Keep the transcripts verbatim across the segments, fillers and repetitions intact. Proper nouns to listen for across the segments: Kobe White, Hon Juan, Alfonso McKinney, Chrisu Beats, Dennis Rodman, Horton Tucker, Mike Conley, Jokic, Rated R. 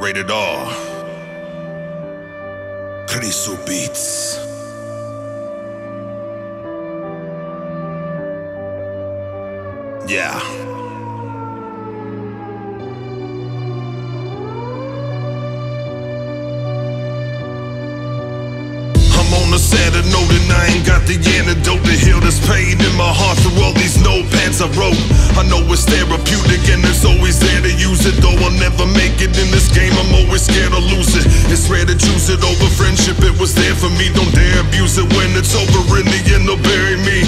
Rated R. Chrisu Beats. Yeah. I'm on a sad note and I ain't got the antidote to heal this pain in my heart through all these notepads I wrote. I know it's therapeutic and it's always there to use it, though I'll never make it in this game. I'm always scared to lose it. It's rare to choose it over friendship. It was there for me, don't dare abuse it. When it's over in the end they'll bury me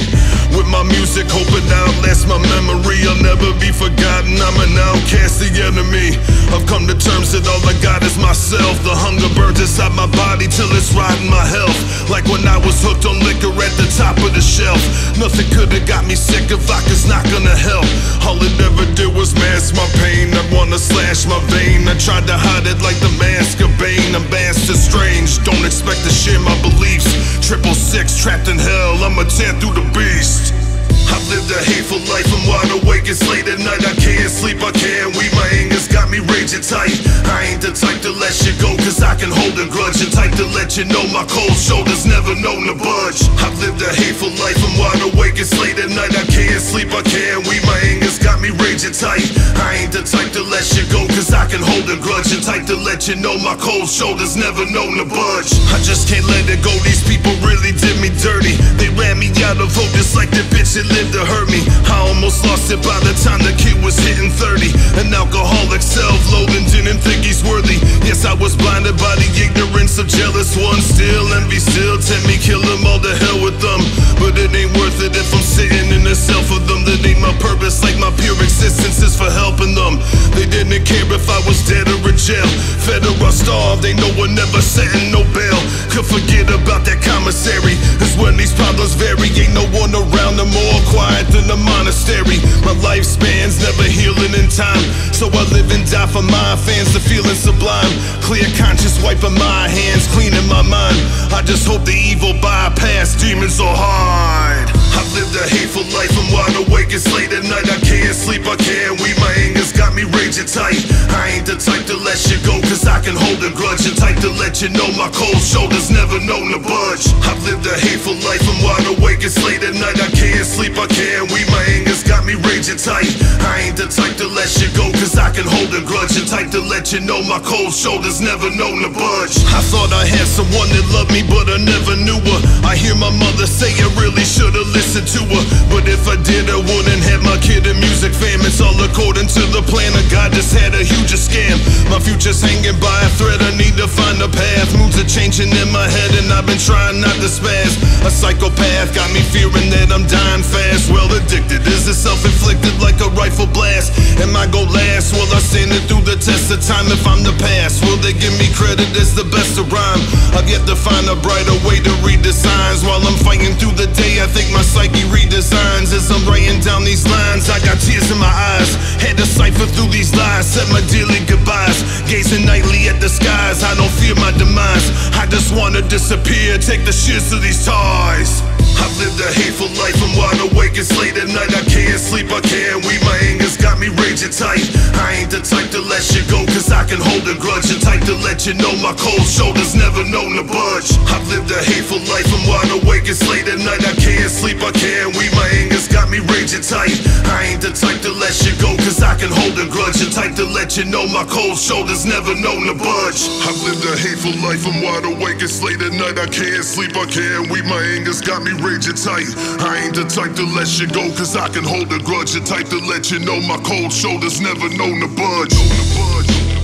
with my music, hoping I'll last my memory. I'll never be forgotten, I'm an outcast, the enemy. I've come to terms that all I got is myself. The hunger burns inside my body till it's rotting my health, like when I was hooked on liquor at the top of the shelf. Nothing could've got me sick if vodka's not gonna help. All it ever did was mask my pain. I wanna slash my vein, I tried to hide it like the mask of Bane. I'm bastard strange, don't expect to share my beliefs. Triple six, trapped in hell, I'ma tear through the beast. I've lived a hateful life, I'm wide awake, it's late at night. I can't sleep, I can't weep, my anger's got me raging tight. I ain't the type to let shit go, cause I can hold a grudge, and type to let you know my cold shoulder's never known to budge. I've lived a hateful life, I'm wide awake, it's late at night. I can't sleep, I can't weep, my anger's got me raging tight. I ain't the type to let shit go, cause I can hold a grudge, and type to let you know my cold shoulder's never known to budge. I just can't let it go, these people really did me dirty. They ran me out of hope, just like the bitch that lived to hurt me. I almost lost it by the time the kid was hitting thirty. An alcoholic, self-loathing, didn't think he's worthy. Yes, I was blinded by the ignorance of jealous ones. Still envy, still tempt me, kill them all, to hell with them. But it ain't worth it if I'm sitting in the cell for them. That ain't my purpose, like my pure existence is for helping them. They didn't care if I was dead or in jail, fed or I starved, ain't no one ever setting no bail. Could forget about that commissary, cause when these problems vary, ain't no one around them more quiet than a monastery. My lifespan's never healing in time, so I live and die for my fans, the feeling sublime. Clear conscience, wiping my hands, cleaning my mind. I just hope the evil bypass demons are hard. I've lived a hateful life, I'm wide awake, it's late at night. I can't sleep, I can't weep, my anger's got me raging tight. I ain't the type to let shit go, cause I can hold a grudge, and type to let you know my cold shoulder's never known to budge. I've lived a hateful life, I'm wide awake, it's late at night. I can't sleep, I can't weep, my anger's got me raging tight. I ain't the type to let shit go, cause I can hold a grudge, and type to let you know my cold shoulder's never known to budge. I thought I had someone that loved me, but I never knew her. I hear my mother say I really should've listened to her, but if I did, I wouldn't have my kid in music fam. It's all according to the plan of God, just had a huge scam. My future's hanging by a thread, I need to find a path. Moods are changing in my head and I've been trying not to spaz. A psychopath got me fearing that I'm dying fast. Well addicted, is it self-inflicted like a rifle blast? Am I go last? Will I stand it through the test of time if I'm the past? Will they give me credit as the best of rhyme? I've yet to find a brighter way to read the signs. While I'm fighting through the day, I think my psyche redesigns as I'm writing down these lines. I got tears in my eyes, had to cipher through these lies. Said my dearly goodbyes, gazing nightly at the skies. I don't fear my demise, I just wanna disappear, take the shits of these toys. I've lived a hateful life, I'm wide awake, it's late at night. I can't sleep, I can't weep, my anger's got me raging tight. I ain't the type to let shit go, cause I can hold a grudge, and type to let you know my cold shoulder's never known to budge. I've lived a hateful life, I'm wide awake, it's late at night. I can't sleep, I can't weep, my anger's got me raging tight. I ain't the type to let shit go, cause I can hold a grudge, and type to let you know my cold shoulder's never known to budge. I've lived a hateful life, I'm wide awake, it's late at night. I can't sleep, I can't weep, my anger's got me raging raging tight. I ain't the type to let shit go, cause I can hold a grudge, the type to let you know my cold shoulder's never known to budge.